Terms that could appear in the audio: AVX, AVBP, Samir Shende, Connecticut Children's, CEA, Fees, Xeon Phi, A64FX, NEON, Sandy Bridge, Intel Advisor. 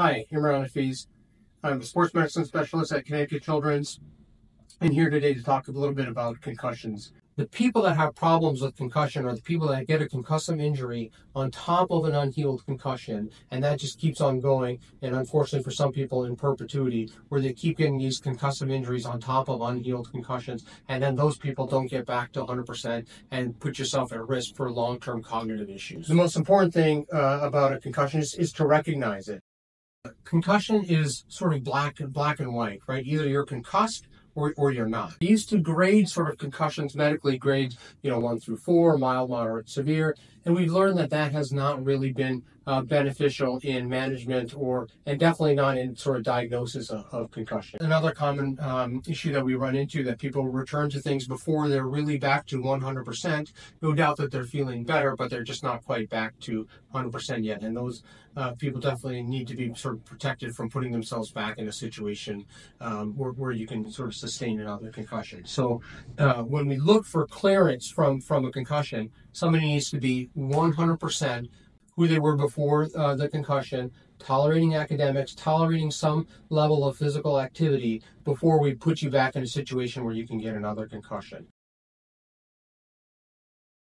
Hi, I'm Ron at Fees. I'm the sports medicine specialist at Connecticut Children's, and here today to talk a little bit about concussions. The people that have problems with concussion are the people that get a concussive injury on top of an unhealed concussion, and that just keeps on going, and unfortunately for some people in perpetuity, where they keep getting these concussive injuries on top of unhealed concussions, and then those people don't get back to 100% and put yourself at risk for long-term cognitive issues. The most important thing about a concussion is to recognize it. Concussion is sort of black and white, right? Either you're concussed or you're not. We used to grade sort of concussions medically, grades 1 through 4, mild, moderate, severe, and we've learned that that has not really been beneficial in management and definitely not in sort of diagnosis of concussion. Another common issue that we run into, that people return to things before they're really back to 100%, no doubt that they're feeling better, but they're just not quite back to 100% yet. And those people definitely need to be sort of protected from putting themselves back in a situation where you can sort of sustain another concussion. So when we look for clearance from a concussion, somebody needs to be 100% who they were before the concussion, tolerating academics, tolerating some level of physical activity before we put you back in a situation where you can get another concussion.